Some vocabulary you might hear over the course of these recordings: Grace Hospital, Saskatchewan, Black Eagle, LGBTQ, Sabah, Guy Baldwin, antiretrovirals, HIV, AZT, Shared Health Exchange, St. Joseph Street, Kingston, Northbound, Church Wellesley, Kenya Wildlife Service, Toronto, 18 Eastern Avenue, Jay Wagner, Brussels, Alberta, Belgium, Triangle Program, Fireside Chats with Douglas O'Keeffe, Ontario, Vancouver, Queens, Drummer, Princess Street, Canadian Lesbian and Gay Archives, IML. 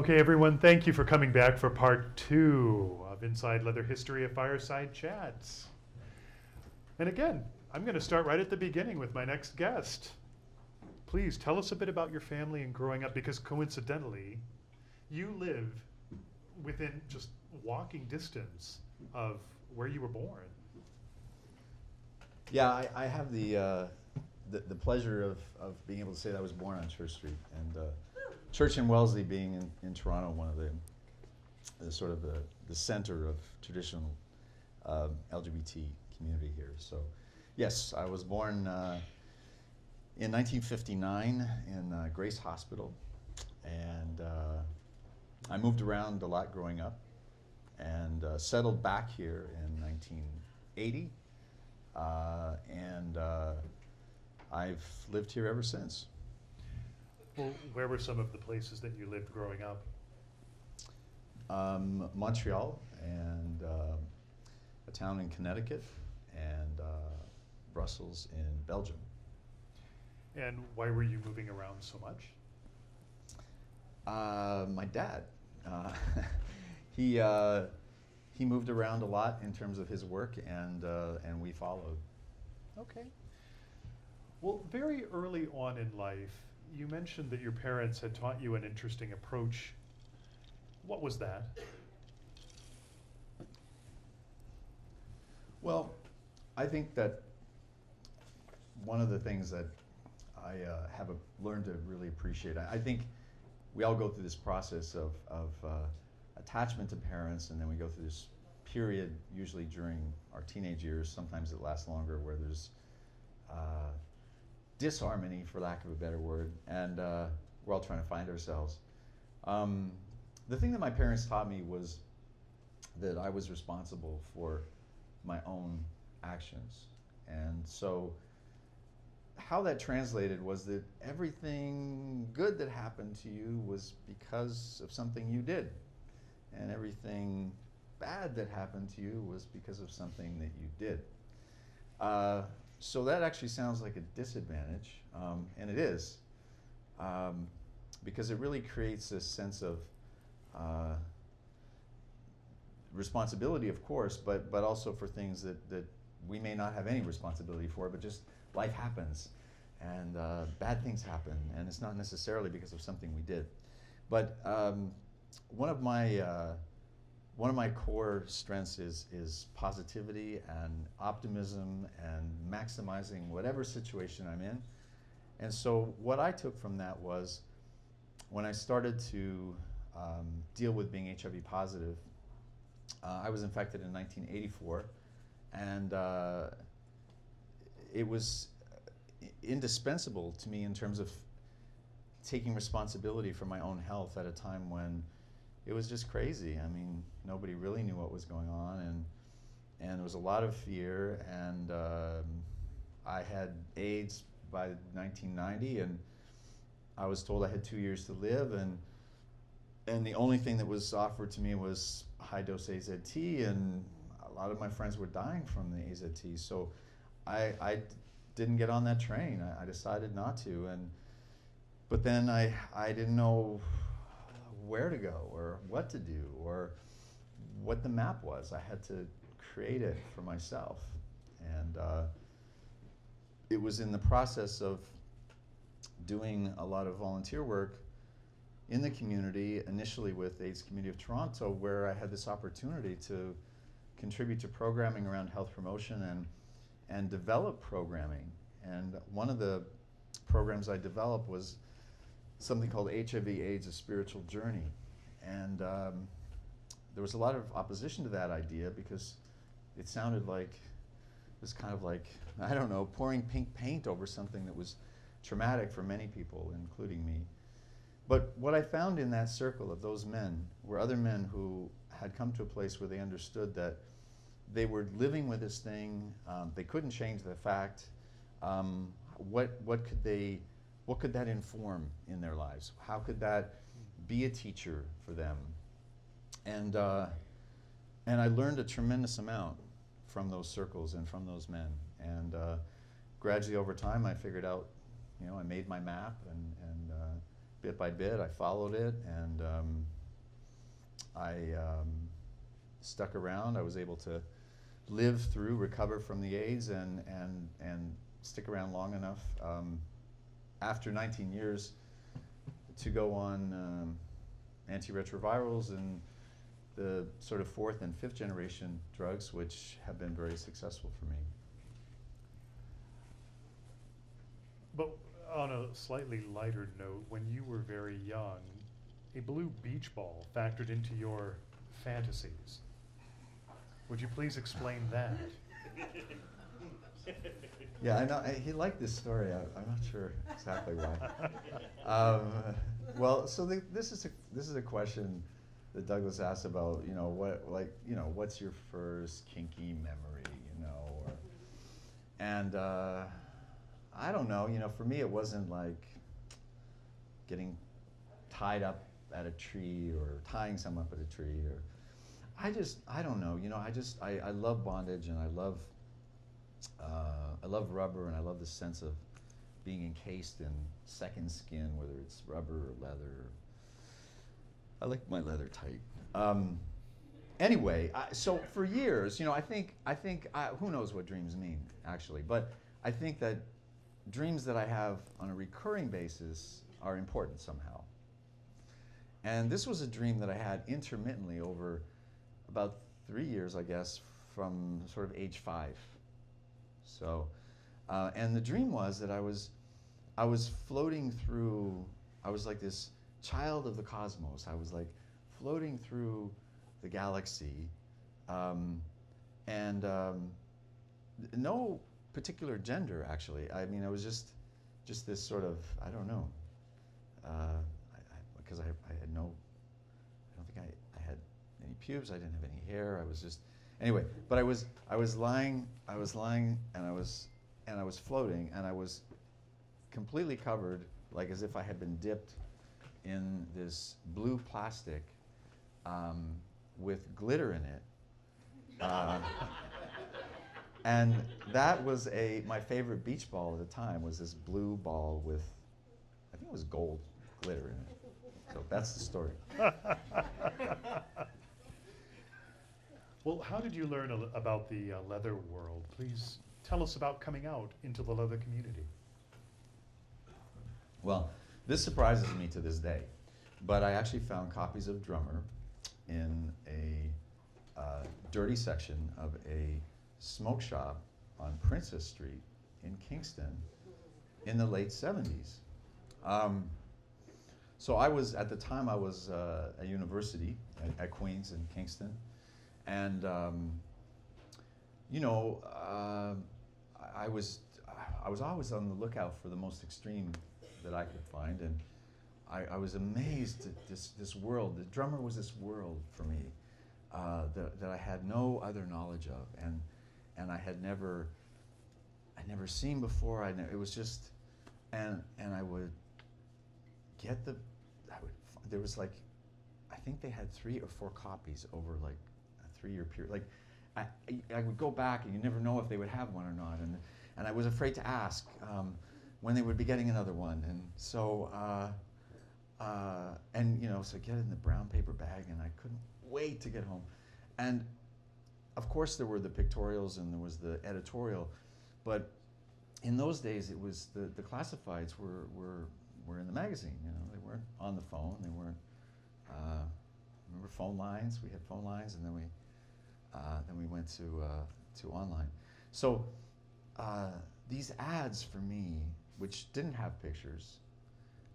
Okay, everyone, thank you for coming back for part two of Inside Leather History of Fireside Chats. And again, I'm going to start right at the beginning with my next guest. Please tell us a bit about your family and growing up, because coincidentally, you live within just walking distance of where you were born. Yeah, I have the pleasure of being able to say that I was born on Church Street, and Church in Wellesley being in Toronto, one of the sort of the center of traditional LGBT community here. So yes, I was born in 1959 in Grace Hospital, and I moved around a lot growing up and settled back here in 1980, and I've lived here ever since. Well, where were some of the places that you lived growing up? Montreal, and a town in Connecticut, and Brussels in Belgium. And why were you moving around so much? My dad. He moved around a lot in terms of his work, and we followed. Okay. Well, very early on in life, you mentioned that your parents had taught you an interesting approach. What was that? Well, I think that one of the things that I have learned to really appreciate, I think we all go through this process of attachment to parents, and then we go through this period, usually during our teenage years, sometimes it lasts longer, where there's disharmony, for lack of a better word, and we're all trying to find ourselves. The thing that my parents taught me was that I was responsible for my own actions. And so how that translated was that everything good that happened to you was because of something you did, and everything bad that happened to you was because of something that you did. So that actually sounds like a disadvantage, and it is, because it really creates this sense of responsibility, of course, but also for things that we may not have any responsibility for, but just life happens, and bad things happen, and it's not necessarily because of something we did. But one of my core strengths is positivity and optimism and maximizing whatever situation I'm in. And so what I took from that was, when I started to deal with being HIV positive, I was infected in 1984, and it was indispensable to me in terms of taking responsibility for my own health at a time when it was just crazy. I mean, nobody really knew what was going on, and there was a lot of fear, and I had AIDS by 1990, and I was told I had 2 years to live, and the only thing that was offered to me was high-dose AZT, and a lot of my friends were dying from the AZT, so I didn't get on that train. I decided not to, but then I didn't know where to go, or what to do, or what the map was. I had to create it for myself, and it was in the process of doing a lot of volunteer work in the community, initially with AIDS Committee of Toronto, where I had this opportunity to contribute to programming around health promotion and develop programming. And one of the programs I developed was something called HIV/AIDS: A Spiritual Journey, and there was a lot of opposition to that idea, because it sounded like it was kind of like, I don't know, pouring pink paint over something that was traumatic for many people, including me. But what I found in that circle of those men were other men who had come to a place where they understood that they were living with this thing. They couldn't change the fact. What could that inform in their lives? How could that be a teacher for them? And I learned a tremendous amount from those circles and from those men. And gradually over time, I figured out, you know, I made my map, and bit by bit, I followed it, and I stuck around. I was able to live through, recover from the AIDS, and stick around long enough after 19 years to go on antiretrovirals and the sort of fourth and fifth generation drugs, which have been very successful for me. But on a slightly lighter note, when you were very young, a blue beach ball factored into your fantasies. Would you please explain that? Yeah, I know. He liked this story. I'm not sure exactly why. Well, so this is a question that Douglas asked about, you know, what's your first kinky memory, you know, or, and I don't know, you know, for me it wasn't like getting tied up at a tree or tying someone up at a tree, or I don't know, you know, I love bondage, and I love rubber, and I love the sense of being encased in second skin, whether it's rubber or leather. I like my leather tight. Anyway, so for years, you know, I think who knows what dreams mean, actually, but I think that dreams that I have on a recurring basis are important somehow. And this was a dream that I had intermittently over about 3 years, I guess, from sort of age 5. So, and the dream was that I was floating through, I was like this child of the cosmos. I was like floating through the galaxy, and no particular gender, actually. I mean, I was just this sort of, I don't know, because I had no, I don't think I had any pubes. I didn't have any hair. I was just, anyway, but I was lying, and I was floating, and I was completely covered, like as if I had been dipped in this blue plastic with glitter in it. And that was my favorite beach ball at the time, was this blue ball with, I think it was gold glitter in it. So that's the story. Well, how did you learn about the leather world? Please tell us about coming out into the leather community. Well, this surprises me to this day, but I actually found copies of Drummer in a dirty section of a smoke shop on Princess Street in Kingston in the late 70s. So I was, at the time, I was at university at Queens in Kingston, and you know, I was always on the lookout for the most extreme that I could find, and I was amazed at this world. The Drummer was this world for me that I had no other knowledge of, and I'd never seen before. It was just, and I would get the, there was like, I think they had 3 or 4 copies over like a 3-year period. Like I would go back, and you never know if they would have one or not, and I was afraid to ask when they would be getting another one, and so, and you know, so get it in the brown paper bag, and I couldn't wait to get home. And of course there were the pictorials and there was the editorial, but in those days it was, the classifieds were in the magazine, you know, they weren't on the phone, they weren't, remember phone lines, we had phone lines, and then we went to online. So these ads for me, which didn't have pictures,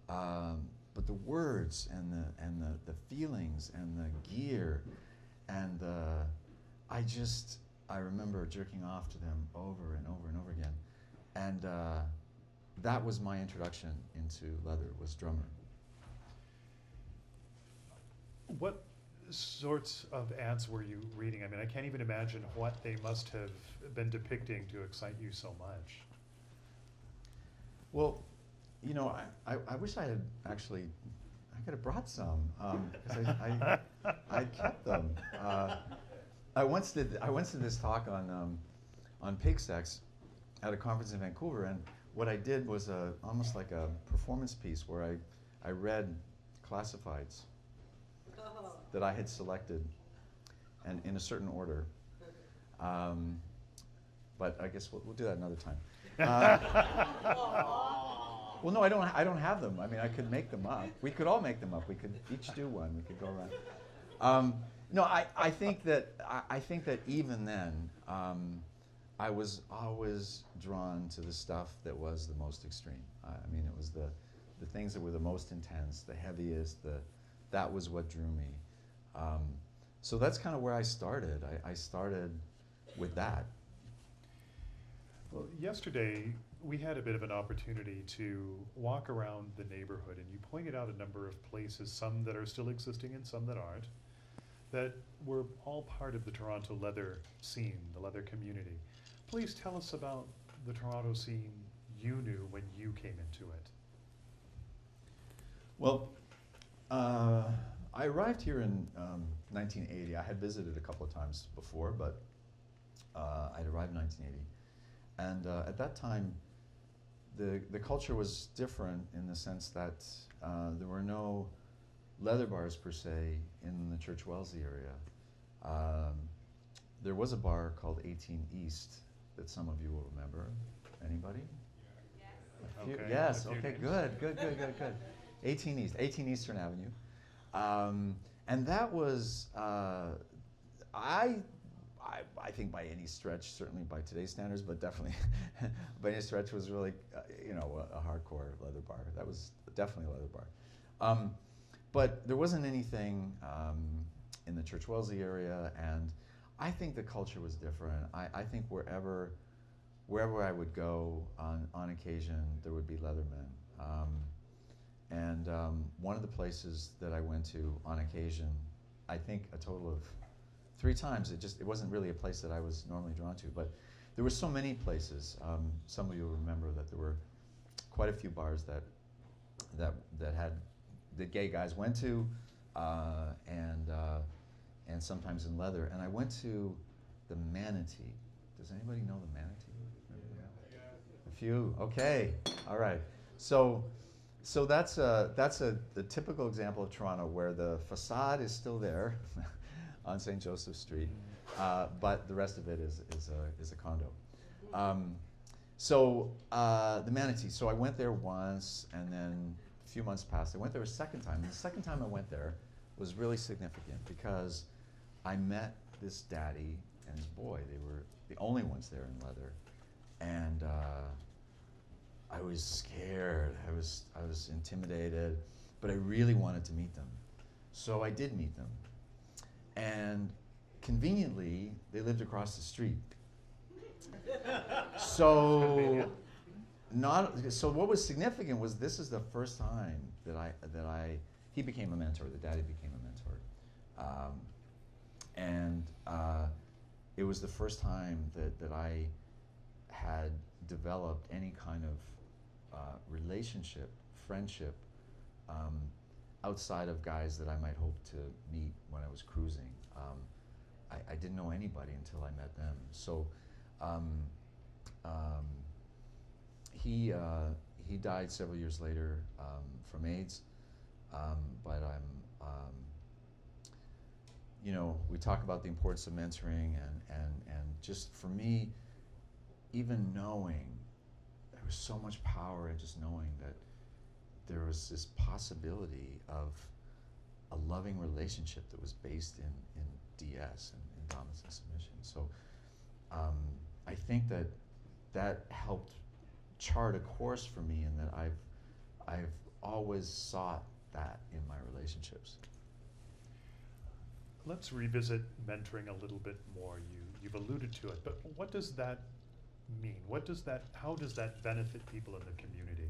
but the words and the feelings and the gear, and I remember jerking off to them over and over and over again, and that was my introduction into leather, was Drummer. What sorts of ads were you reading? I mean, I can't even imagine what they must have been depicting to excite you so much. Well, you know, I wish I had actually, I could have brought some, because I kept them. I once did this talk on pig sex at a conference in Vancouver, and what I did was almost like a performance piece where I I read classifieds that I had selected, and in a certain order. But I guess we'll do that another time. Well, no, I don't have them. I mean, I could make them up. We could all make them up. We could each do one. We could go around. No, I think that even then, I was always drawn to the stuff that was the most extreme. I mean, it was the things that were the most intense, the heaviest. That was what drew me. So that's kind of where I started. I started with that. Well, yesterday we had a bit of an opportunity to walk around the neighborhood, and you pointed out a number of places, some that are still existing and some that aren't, that were all part of the Toronto leather scene, the leather community. Please tell us about the Toronto scene you knew when you came into it. Well, I arrived here in 1980. I had visited a couple of times before, but I'd arrived in 1980. And at that time, the culture was different in the sense that there were no leather bars per se in the Church Wellesley area. There was a bar called 18 East that some of you will remember. Anybody? Yes. A few, okay. Yes. Okay. Good. Good. Good. Good. Good. 18 East, 18 Eastern Avenue, and that was I think by any stretch, certainly by today's standards, but definitely by any stretch was really you know, a hardcore leather bar. That was definitely a leather bar. But there wasn't anything in the Church Wellesley area, and I think the culture was different. I think wherever I would go on occasion, there would be leathermen. And one of the places that I went to on occasion, I think a total of 3 times, it wasn't really a place that I was normally drawn to, but there were so many places. Some of you will remember that there were quite a few bars that gay guys went to, and sometimes in leather. And I went to the Manatee. Does anybody know the Manatee? Yeah. A few. Okay. All right. So that's the typical example of Toronto where the facade is still there, on St. Joseph Street, but the rest of it is a condo. So the Manatee. So I went there once, and then a few months passed. I went there a second time, and the second time I went there was really significant because I met this daddy and his boy. They were the only ones there in leather, and I was scared. I was intimidated, but I really wanted to meet them, so I did meet them, and conveniently they lived across the street. So. So what was significant was this is the first time that he became a mentor, the daddy became a mentor. And it was the first time that I had developed any kind of relationship, friendship, outside of guys that I might hope to meet when I was cruising. I didn't know anybody until I met them. So. He died several years later from AIDS, but I'm you know, we talk about the importance of mentoring, and just for me, even knowing there was so much power in just knowing that there was this possibility of a loving relationship that was based in DS and dominance and submission. So I think that helped chart a course for me, and that I've always sought that in my relationships. Let's revisit mentoring a little bit more. You've alluded to it, but what does that mean? How does that benefit people in the community?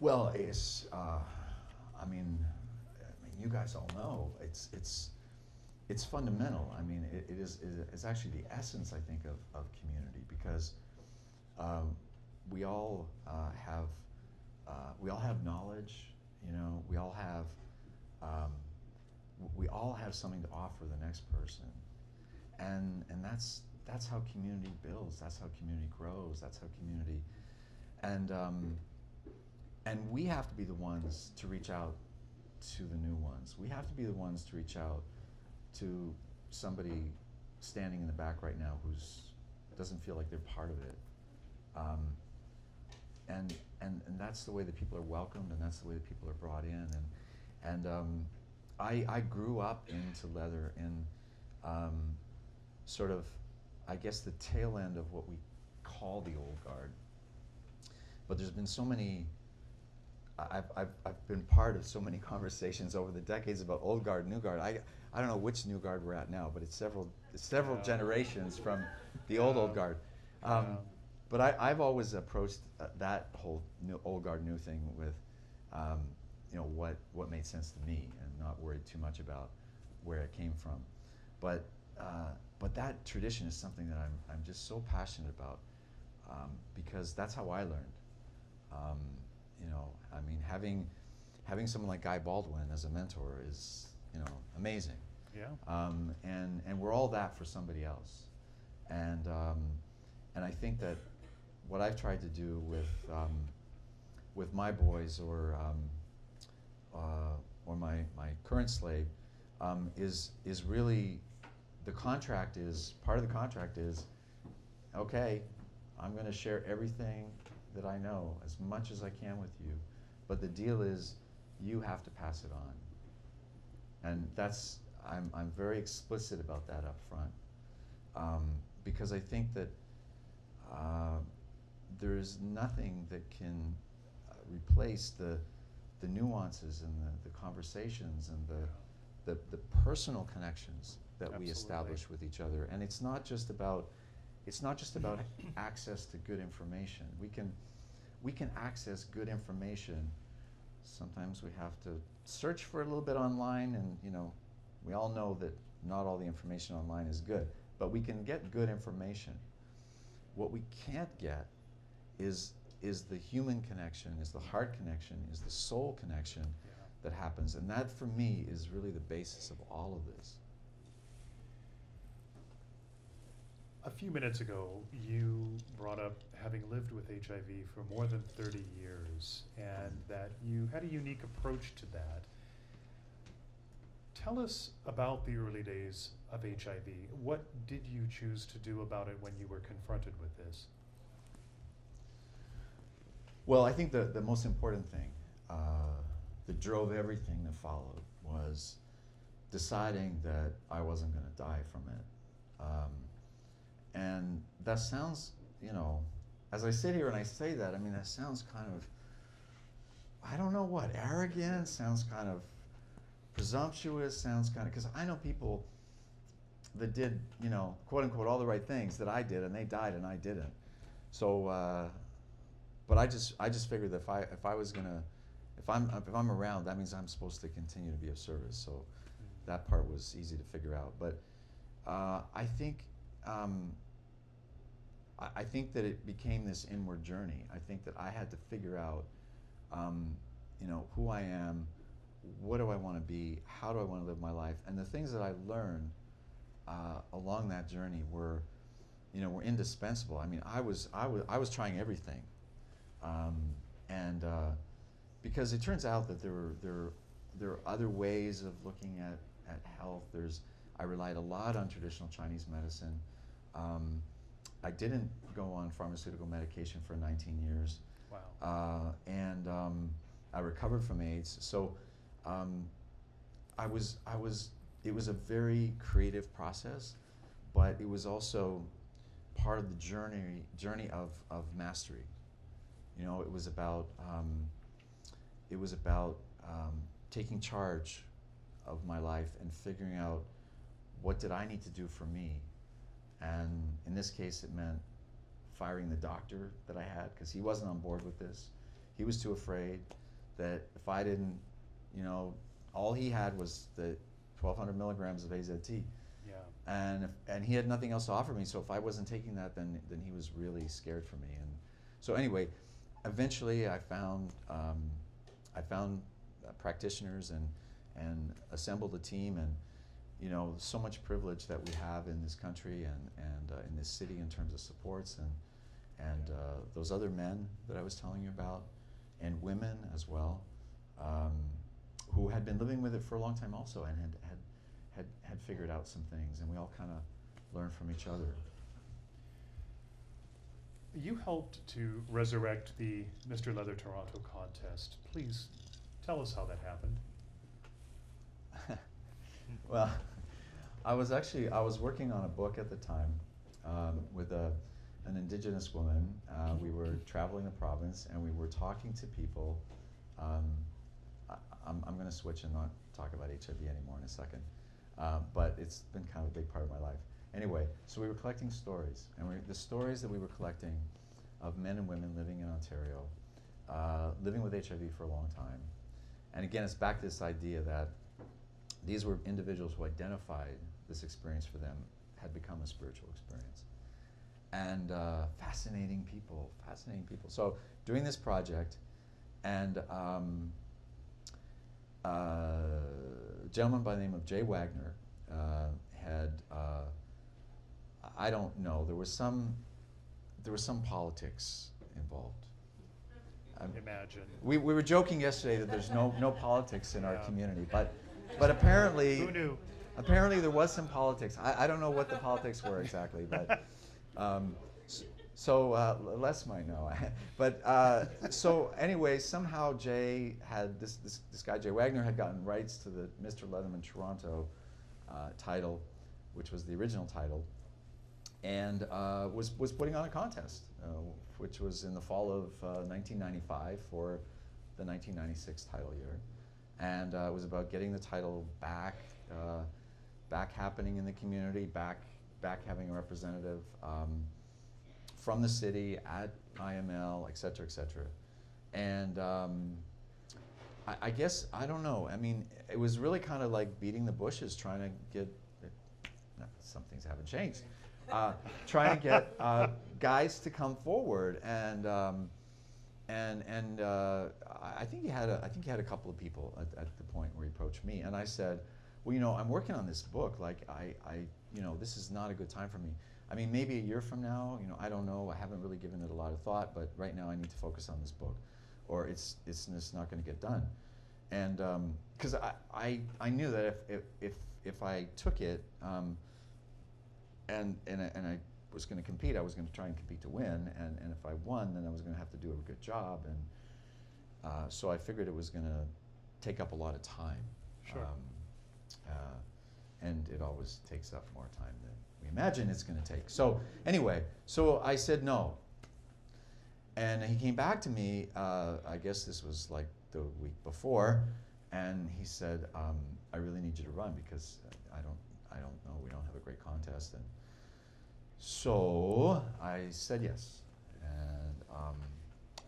Well, it's I mean you guys all know it's fundamental. I mean, it's actually the essence, I think, of community, because we all have knowledge, you know. We all have something to offer the next person, and that's how community builds. That's how community grows. That's how community, and And we have to be the ones to reach out to the new ones. We have to be the ones to reach out to somebody standing in the back right now who's doesn't feel like they're part of it. And that's the way that people are welcomed, and that's the way that people are brought in. And I grew up into leather in sort of, I guess, the tail end of what we call the old guard. But there's been so many, I've been part of so many conversations over the decades about old guard, new guard. I don't know which new guard we're at now, but it's several generations from the old guard. But I've always approached that whole new, old guard, new thing with, you know, what made sense to me, and not worried too much about where it came from. But that tradition is something that I'm just so passionate about, because that's how I learned. You know, I mean, having someone like Guy Baldwin as a mentor is, you know, amazing. Yeah. And we're all that for somebody else. And I think that what I've tried to do with my boys, or my current slave, is really, the contract is, part of the contract is, okay, I'm going to share everything that I know as much as I can with you, but the deal is you have to pass it on. And that's, I'm very explicit about that up front, because I think that there's nothing that can replace the nuances and the conversations and the personal connections that Absolutely. We establish with each other. And it's not just about access to good information. We can access good information. Sometimes we have to search for a little bit online, and you know, we all know that not all the information online is good, but we can get good information. What we can't get is the human connection, is the heart connection, is the soul connection that happens. And that, for me, is really the basis of all of this. A few minutes ago, you brought up having lived with HIV for more than 30 years, and that you had a unique approach to that. Tell us about the early days of HIV. What did you choose to do about it when you were confronted with this? Well, I think the most important thing that drove everything that followed was deciding that I wasn't going to die from it. And that sounds, you know, as I sit here and I say that, I mean, that sounds kind of, I don't know what, arrogant, sounds kind of presumptuous, sounds kind of, because I know people that did, you know, quote unquote, all the right things that I did, and they died and I didn't. So, but I just figured that if I'm around, that means I'm supposed to continue to be of service. So that part was easy to figure out. But I think, I think that it became this inward journey. I think that I had to figure out, you know, who I am, what do I want to be, how do I want to live my life, and the things that I learned along that journey were, you know, were indispensable. I mean, I was trying everything, and because it turns out that there are other ways of looking at health. I relied a lot on traditional Chinese medicine. I didn't go on pharmaceutical medication for 19 years. Wow. And I recovered from AIDS. So it was a very creative process, but it was also part of the journey of mastery. You know, it was about taking charge of my life and figuring out, what did I need to do for me? And in this case, it meant firing the doctor that I had, because he wasn't on board with this. He was too afraid that if I didn't, you know, all he had was the 1,200 milligrams of AZT. Yeah. And he had nothing else to offer me, so if I wasn't taking that, then he was really scared for me. And so anyway, eventually I found practitioners and assembled a team, and you know, so much privilege that we have in this country and in this city in terms of supports and those other men that I was telling you about, and women as well, who had been living with it for a long time also, and had figured out some things, and we all kind of learned from each other. You helped to resurrect the Mr. Leather Toronto contest. Please tell us how that happened. Well, I was working on a book at the time with an Indigenous woman. We were traveling the province, and we were talking to people. I'm going to switch and not talk about HIV anymore in a second, but it's been kind of a big part of my life. Anyway, so we were collecting stories, and the stories that we were collecting of men and women living in Ontario, living with HIV for a long time. And again, it's back to this idea that these were individuals who identified this experience for them had become a spiritual experience. And fascinating people. So doing this project, and a gentleman by the name of Jay Wagner had, I don't know, there was some politics involved. Imagine. We were joking yesterday that there's no politics in our community, but apparently, who knew? Apparently there was some politics. I don't know what the politics were exactly, but so Les might know. But so anyway, somehow Jay had this guy Jay Wagner had gotten rights to the Mr. Leatherman Toronto title, which was the original title, and was putting on a contest, which was in the fall of 1995 for the 1996 title year. And it was about getting the title back, happening in the community, back having a representative from the city at IML, et cetera, et cetera. And I guess, I don't know, I mean, it was really kind of like beating the bushes, trying to get, some things haven't changed, trying to get guys to come forward. And I think he had a couple of people at the point where he approached me, and I said, well, you know, I'm working on this book. Like, I you know, this is not a good time for me. I mean, maybe a year from now, you know, I don't know. I haven't really given it a lot of thought, but right now I need to focus on this book, or it's not going to get done. And because I knew that if I took it and I was going to compete, I was going to try and compete to win, and if I won, then I was going to have to do a good job, and so I figured it was going to take up a lot of time. Sure. And it always takes up more time than we imagine it's going to take. So anyway, so I said no, and he came back to me, I guess this was like the week before, and he said, I really need you to run, because I don't know, we don't have a great contest. And so I said yes,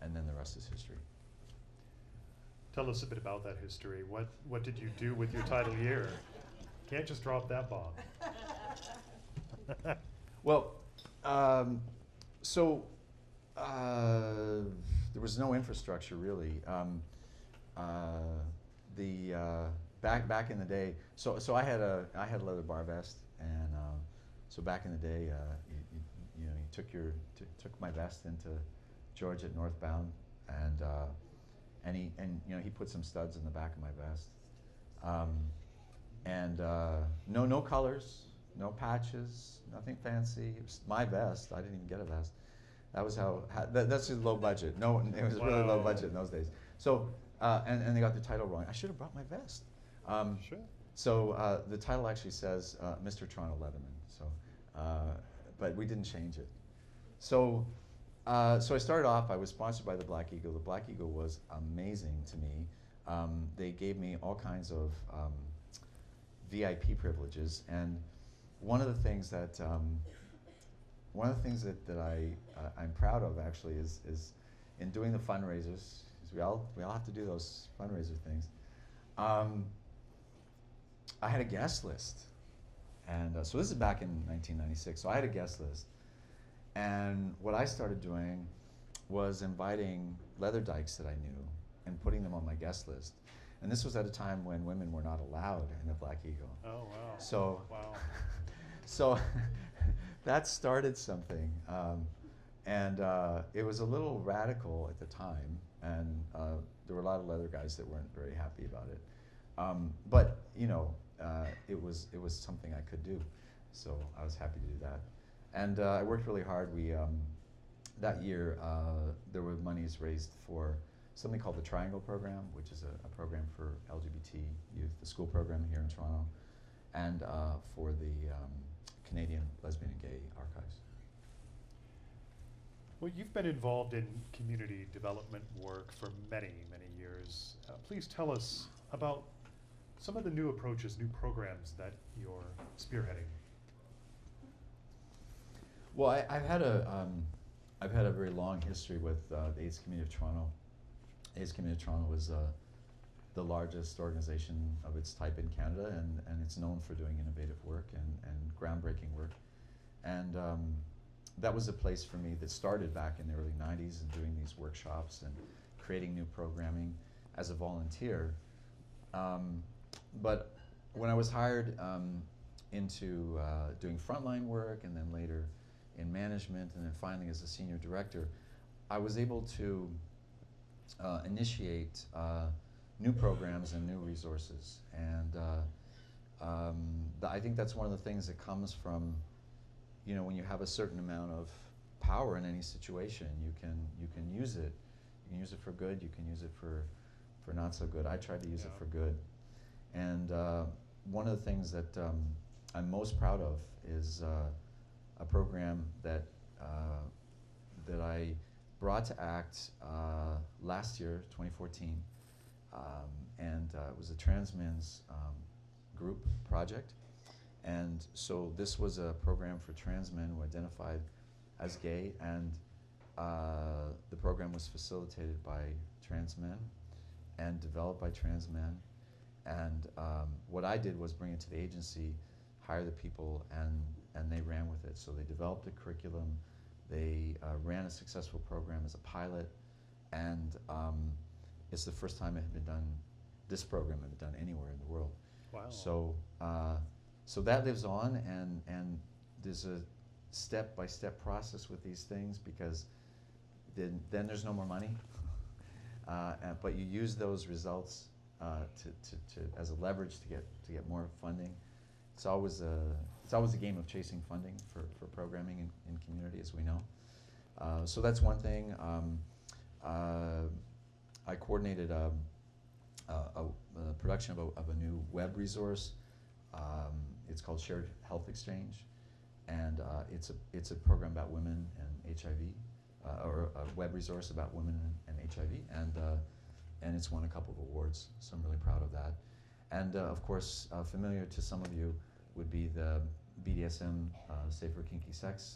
and then the rest is history. Tell us a bit about that history. What did you do with your title year? Can't just drop that bomb. Well, there was no infrastructure really. Back in the day, so I had a leather bar vest, and. So back in the day, you know, you took my vest into George at Northbound, and you know, he put some studs in the back of my vest, no colors, no patches, nothing fancy. It was my vest. I didn't even get a vest. That was that's just low budget. No, it was really low budget in those days. So and they got the title wrong. I should have brought my vest. Sure. So the title actually says Mr. Toronto Leatherman. So, but we didn't change it. So, so I started off. I was sponsored by the Black Eagle. The Black Eagle was amazing to me. They gave me all kinds of VIP privileges, and one of the things that I'm proud of actually is in doing the fundraisers. Because we all have to do those fundraiser things. I had a guest list, and so this is back in 1996, so I had a guest list, and what I started doing was inviting leather dykes that I knew and putting them on my guest list. And this was at a time when women were not allowed in the Black Eagle. Oh, wow. So, wow. So that started something, and it was a little radical at the time, and there were a lot of leather guys that weren't very happy about it. But you know, it was something I could do, so I was happy to do that. And I worked really hard. We that year there were monies raised for something called the Triangle Program, which is a program for LGBT youth, the school program here in Toronto, and for the Canadian Lesbian and Gay Archives. Well, you've been involved in community development work for many, many years. Please tell us about some of the new approaches, new programs that you're spearheading. Well, I've had a very long history with the AIDS Committee of Toronto. AIDS Committee of Toronto was the largest organization of its type in Canada, and it's known for doing innovative work and groundbreaking work. And that was a place for me that started back in the early 90s and doing these workshops and creating new programming as a volunteer. But when I was hired into doing frontline work, and then later in management, and then finally as a senior director, I was able to initiate new programs and new resources. And I think that's one of the things that comes from, you know, when you have a certain amount of power in any situation, you can use it. You can use it for good, you can use it for not so good. I tried to use it for good. And one of the things that I'm most proud of is a program that that I brought to ACT last year, 2014. It was a trans men's group project. And so this was a program for trans men who identified as gay, and the program was facilitated by trans men and developed by trans men. And what I did was bring it to the agency, hire the people, and they ran with it. So they developed a curriculum, they ran a successful program as a pilot, and it's the first time it had been done, this program had been done anywhere in the world. Wow. So, so that lives on, and there's a step-by-step process with these things, because then there's no more money. But you use those results to as a leverage to get more funding. It's always a game of chasing funding for programming in community, as we know. So that's one thing. I coordinated a production of a new web resource. It's called Shared Health Exchange, and it's a program about women and HIV, or a web resource about women and HIV, and it's won a couple of awards, so I'm really proud of that. And of course, familiar to some of you would be the BDSM Safer Kinky Sex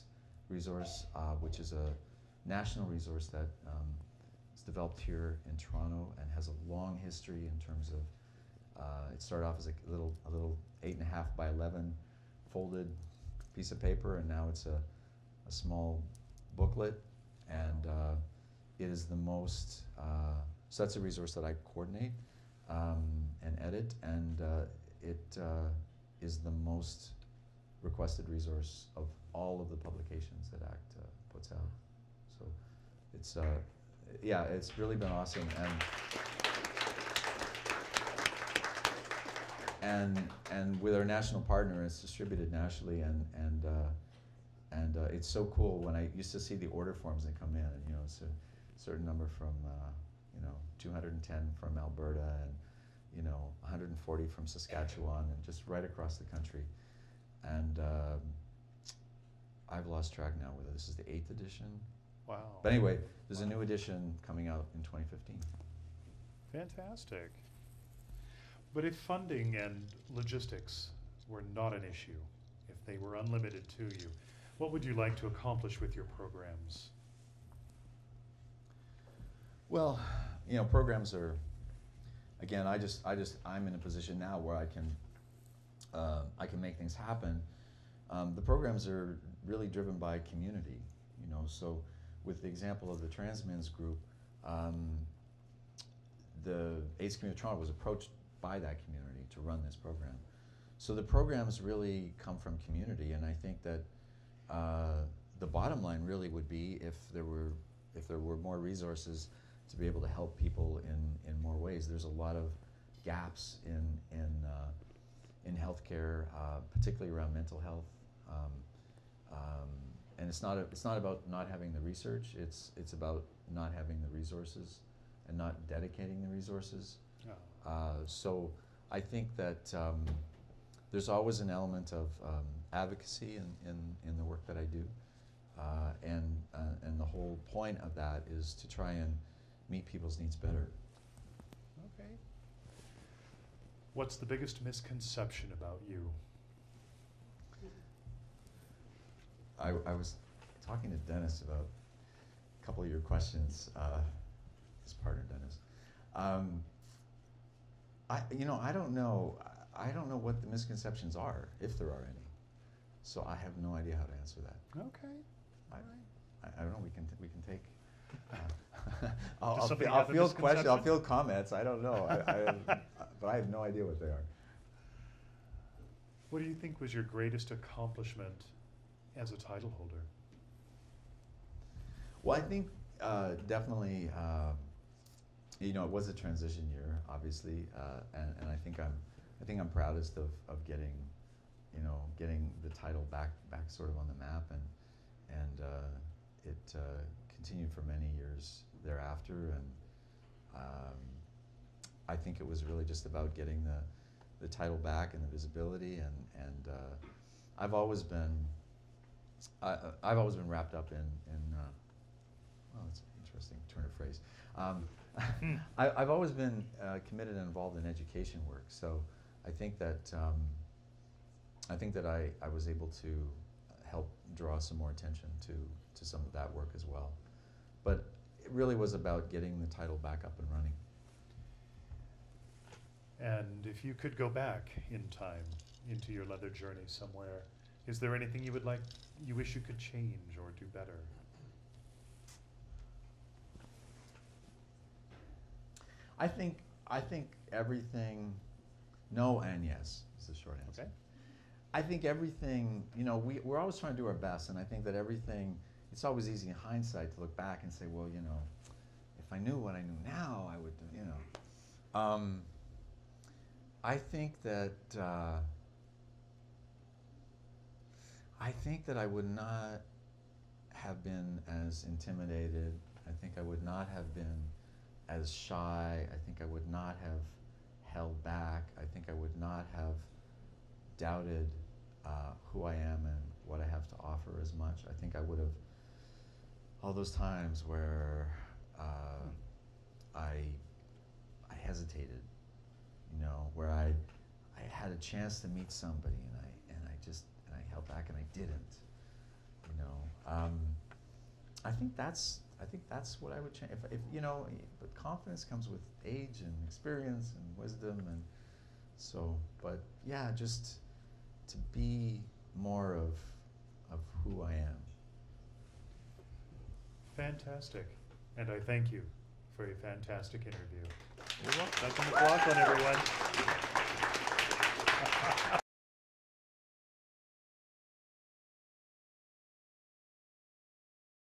resource, which is a national resource that is developed here in Toronto and has a long history in terms of. It started off as a little 8.5 by 11 folded piece of paper, and now it's a small booklet, and it is the most. So that's a resource that I coordinate and edit, and it is the most requested resource of all of the publications that ACT puts out. So it's yeah, it's really been awesome. And with our national partner, it's distributed nationally, and it's so cool. When I used to see the order forms that come in, and you know, it's a certain number from you know, 210 from Alberta, and you know, 140 from Saskatchewan, and just right across the country. And I've lost track now whether this is the 8th edition. Wow! But anyway, there's a new edition coming out in 2015. Fantastic. But if funding and logistics were not an issue, if they were unlimited to you, what would you like to accomplish with your programs? Well, you know, programs are, again, I'm in a position now where I can make things happen. The programs are really driven by community, you know. So, with the example of the trans men's group, the AIDS Community of Toronto was approached by that community to run this program. So the programs really come from community, and I think that the bottom line really would be if there were more resources to be able to help people in more ways. There's a lot of gaps in healthcare, particularly around mental health. And it's not about not having the research. It's about not having the resources and not dedicating the resources. Oh. So I think that there's always an element of advocacy in the work that I do, and the whole point of that is to try and meet people's needs better. Okay. What's the biggest misconception about you? I was talking to Dennis about a couple of your questions, his partner Dennis. I don't know what the misconceptions are, if there are any. So I have no idea how to answer that. Okay. I don't know. We can take. I'll field questions. I'll field comments. I don't know. But I have no idea what they are. What do you think was your greatest accomplishment as a title holder? Well, I think definitely, it was a transition year, obviously, and I think I'm proudest of getting the title back sort of on the map, and it continued for many years thereafter, and I think it was really just about getting the title back and the visibility, and I've always been wrapped up in well, that's an interesting turn of phrase. I've always been committed and involved in education work, so I think that I was able to help draw some more attention to some of that work as well. But it really was about getting the title back up and running. And if you could go back in time into your leather journey somewhere, is there anything you wish you could change or do better? I think everything, no and yes, is the short answer. Okay. I think everything, we're always trying to do our best, and I think that everything, it's always easy in hindsight to look back and say, well, if I knew what I knew now, I would do, I think that I would not have been as intimidated. I think I would not have been as shy. I think I would not have held back. I think I would not have doubted who I am and what I have to offer as much. I think I would have, all those times where I hesitated, where I had a chance to meet somebody and I held back and I didn't, I think that's what I would change. If but confidence comes with age and experience and wisdom, and so. But yeah, just to be more of who I am. Fantastic, and I thank you for a fantastic interview. You're welcome. That's an applause on everyone.